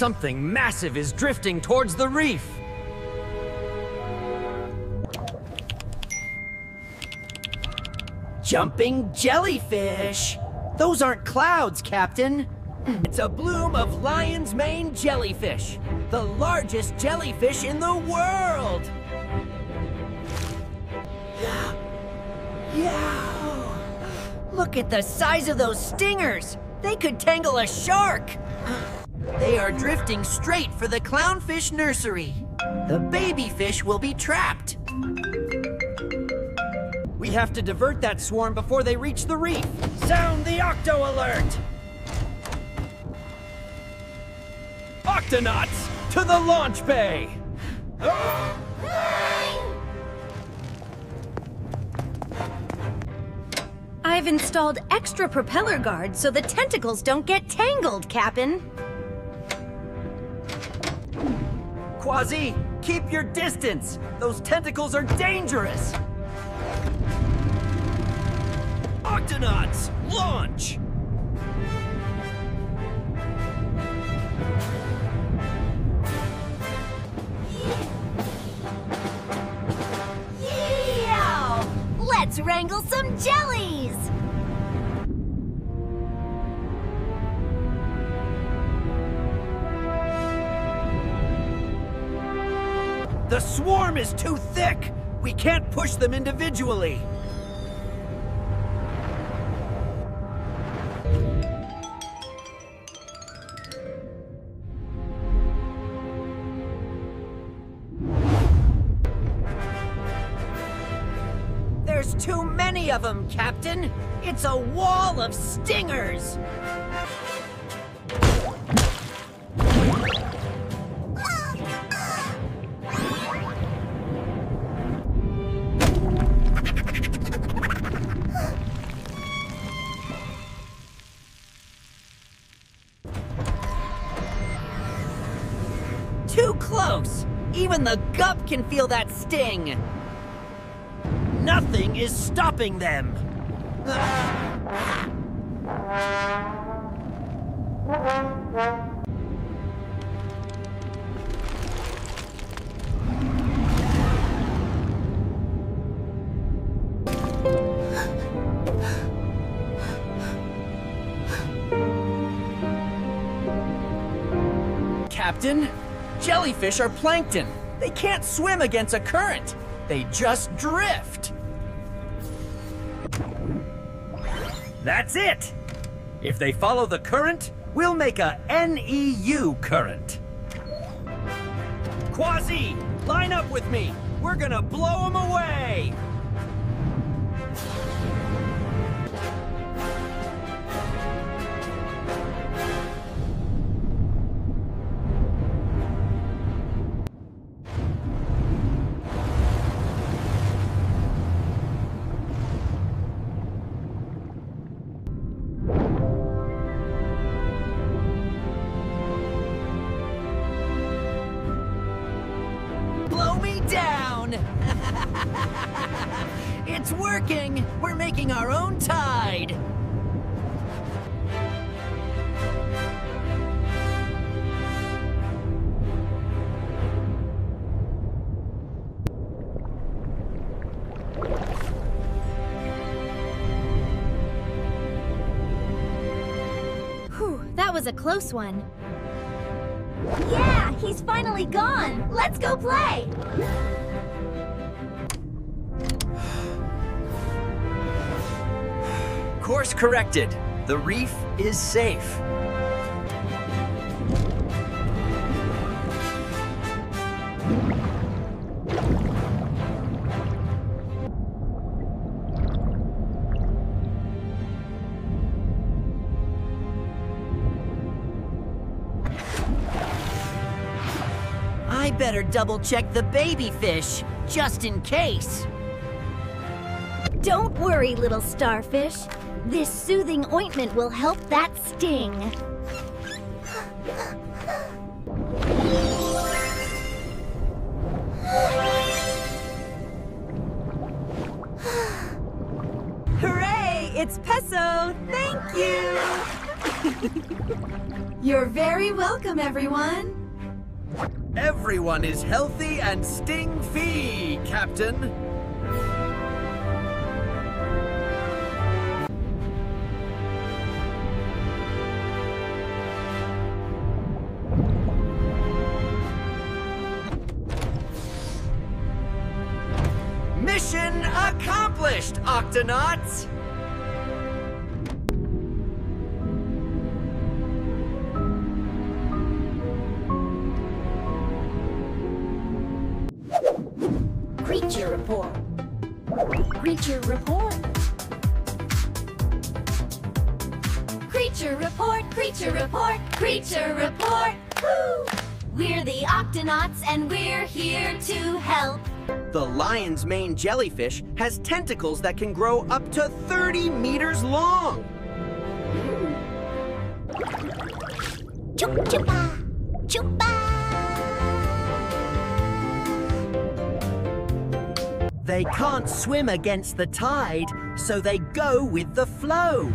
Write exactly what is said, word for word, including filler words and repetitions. Something massive is drifting towards the reef! Jumping jellyfish! Those aren't clouds, Captain! It's a bloom of lion's mane jellyfish, the largest jellyfish in the world! Yow! Look at the size of those stingers! They could tangle a shark! They are drifting straight for the clownfish nursery. The baby fish will be trapped. We have to divert that swarm before they reach the reef. Sound the octo alert! Octonauts, to the launch bay! I've installed extra propeller guards so the tentacles don't get tangled, Cap'n. Kwazii, keep your distance! Those tentacles are dangerous! Octonauts, launch! Yeow! Let's wrangle some jellies! The swarm is too thick! We can't push them individually! There's too many of them, Captain! It's a wall of stingers! Too close! Even the gup can feel that sting! Nothing is stopping them! Captain? Jellyfish are plankton. They can't swim against a current. They just drift. That's it. If they follow the current, we'll make a N E U current. Kwazii, line up with me. We're gonna blow them away. Down! It's working! We're making our own tide! Whew, that was a close one. Yeah, he's finally gone! Let's go play! Course corrected. The reef is safe. Better double-check the baby fish, just in case. Don't worry, little starfish. This soothing ointment will help that sting. Hooray! It's Peso! Thank you! You're very welcome, everyone. Everyone is healthy and sting-free, Captain. Mission accomplished, Octonauts! Creature report. Creature report. Creature report, creature report, creature report. Woo! We're the Octonauts and we're here to help. The lion's mane jellyfish has tentacles that can grow up to thirty meters long. Mm. Chup, chupa, chupa. They can't swim against the tide, so they go with the flow.